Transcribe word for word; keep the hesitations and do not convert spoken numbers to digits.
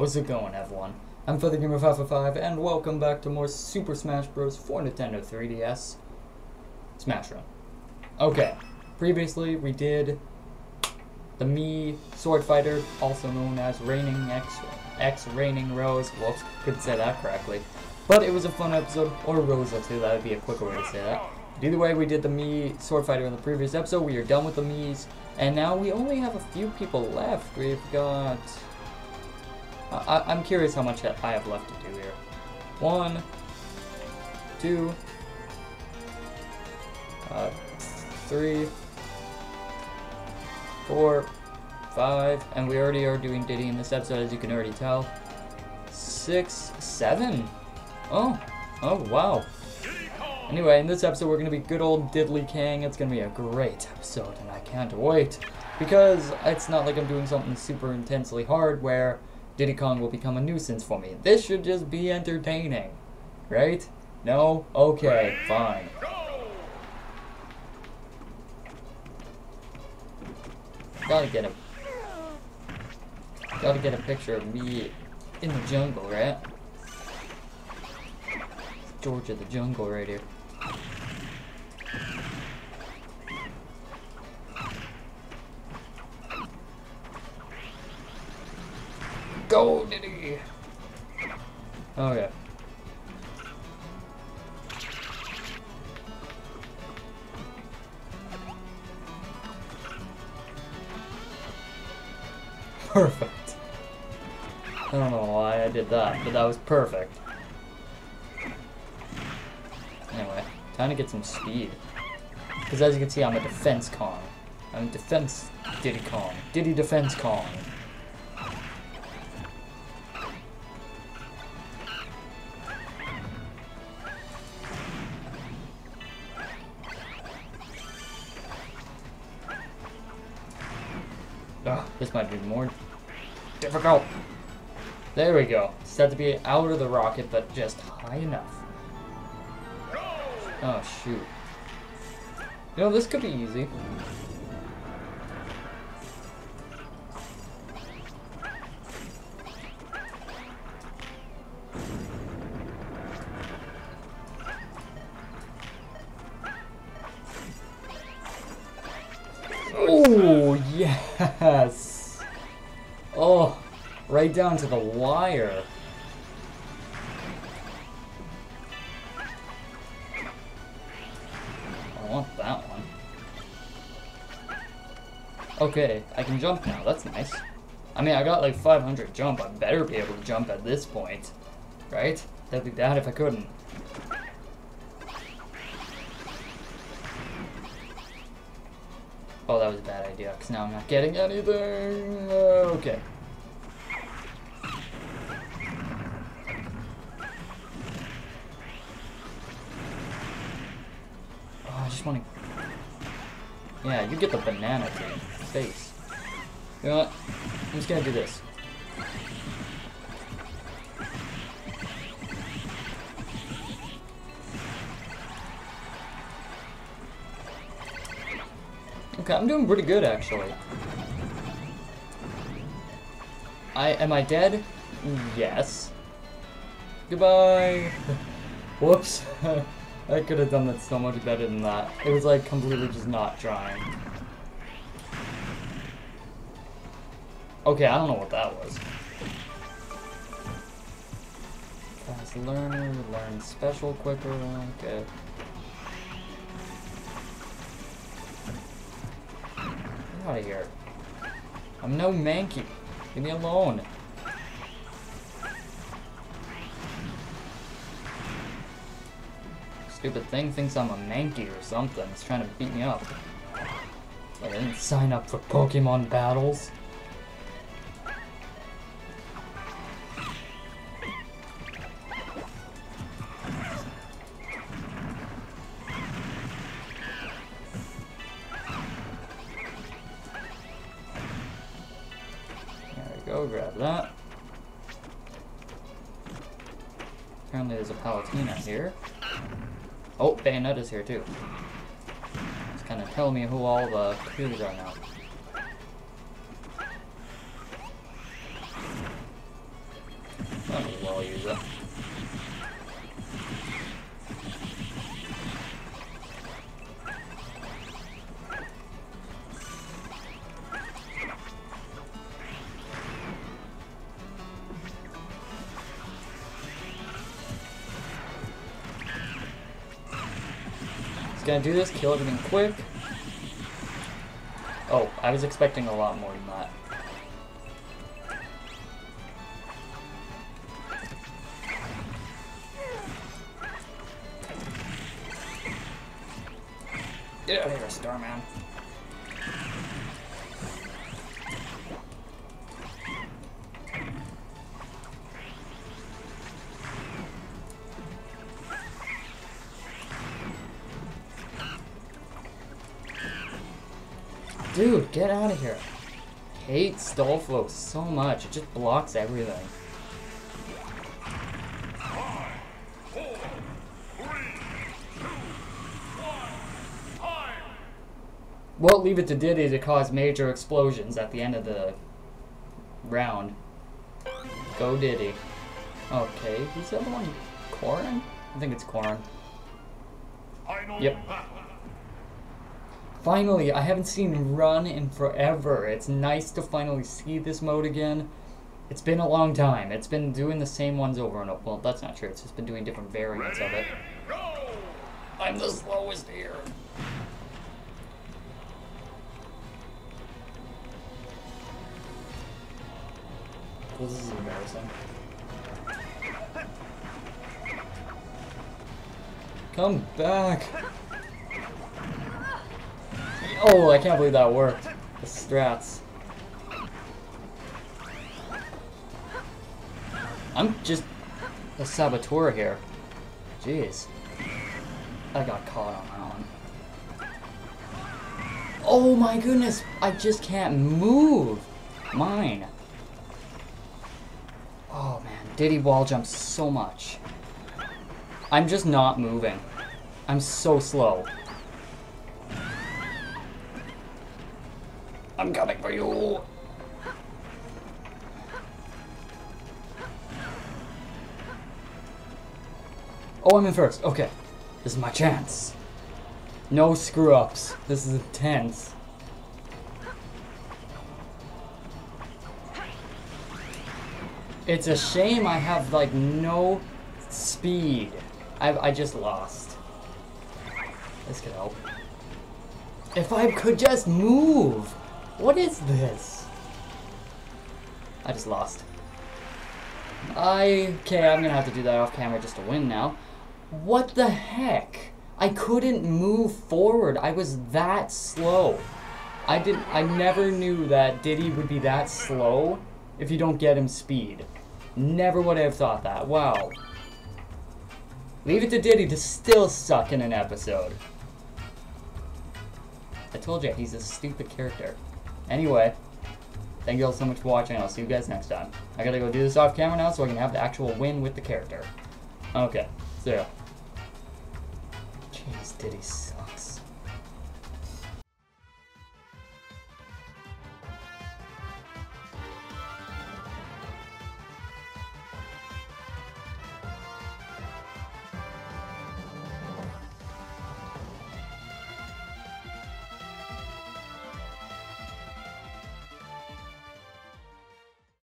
How's it going, everyone? I'm FeatherGamer five forty-five, and welcome back to more Super Smash Bros. for Nintendo three D S Smash Run. Okay, previously we did the Mii Sword Fighter, also known as Reigning X, X Reigning Rose. Whoops, couldn't say that correctly. But it was a fun episode, or Rose episode, that would be a quicker way to say that. Either way, we did the Mii Sword Fighter in the previous episode, we are done with the Miis, and now we only have a few people left. We've got... I I'm curious how much I have left to do here. One, two, uh, three, four, five, and we already are doing Diddy in this episode, as you can already tell. Six, seven. Oh, oh wow. Anyway, in this episode, we're gonna be good old Diddly Kang. It's gonna be a great episode, and I can't wait because it's not like I'm doing something super intensely hard where Diddy Kong will become a nuisance for me. This should just be entertaining, right? No? Okay, fine. Gotta get a... Gotta get a picture of me in the jungle, right? George of the Jungle right here. Go, Diddy! Oh, yeah. Perfect. I don't know why I did that, but that was perfect. Anyway, time to get some speed. Because as you can see, I'm a Defense Kong. I'm Defense Diddy Kong. Diddy Defense Kong. Ugh, this might be more difficult. There we go. It's had to be out of the rocket, but just high enough. Oh, shoot. You know, this could be easy. Oh, yes! Oh, right down to the wire. I want that one. Okay, I can jump now, that's nice. I mean, I got like five hundred jump, I better be able to jump at this point. Right? That'd be bad if I couldn't. Oh, that was a bad idea, because now I'm not getting anything. Uh, okay. Oh, I just want to... Yeah, you get the banana thing. Face. You know what? I'm just going to do this. Okay, I'm doing pretty good, actually. I am I dead? Yes. Goodbye. Whoops. I could have done that so much better than that. It was like completely just not trying. Okay, I don't know what that was. Fast learner, learn special quicker. Okay. Out of here. I'm no Mankey. Leave me alone. Stupid thing thinks I'm a Mankey or something. It's trying to beat me up. I didn't sign up for Pokemon battles. Go grab that. Apparently there's a Palatina here. Oh, Bayonetta's here too. It's kind of telling me who all the crews are now. gonna do this, kill everything quick. Oh, I was expecting a lot more than that. Get out of here, Starman. Dude, get out of here. I hate Stolfolk so much. It just blocks everything. Five, four, three, two, one, time. Won't leave it to Diddy to cause major explosions at the end of the round. Go Diddy. Okay, who's the other one? Corrin? I think it's Corrin. Yep. Finally, I haven't seen Run in forever. It's nice to finally see this mode again. It's been a long time. It's been doing the same ones over and over. Well, that's not true. It's just been doing different variants of it. Go! I'm the slowest here. Well, this is embarrassing. Come back. Oh, I can't believe that worked. The strats. I'm just a saboteur here. Jeez. I got caught on that one. Oh my goodness! I just can't move! Mine. Oh man, Diddy wall jumps so much. I'm just not moving. I'm so slow. I'm coming for you! Oh, I'm in first. Okay. This is my chance. No screw-ups. This is intense. It's a shame I have, like, no speed. I've, I just lost. This could help. If I could just move! What is this? I just lost. I... Okay, I'm gonna have to do that off camera just to win now. What the heck? I couldn't move forward. I was that slow. I didn't... I never knew that Diddy would be that slow if you don't get him speed. Never would I have thought that. Wow. Leave it to Diddy to still suck in an episode. I told you, he's a stupid character. Anyway, thank you all so much for watching. I'll see you guys next time. I gotta go do this off camera now so I can have the actual win with the character. Okay, see ya. Jeez, Diddy.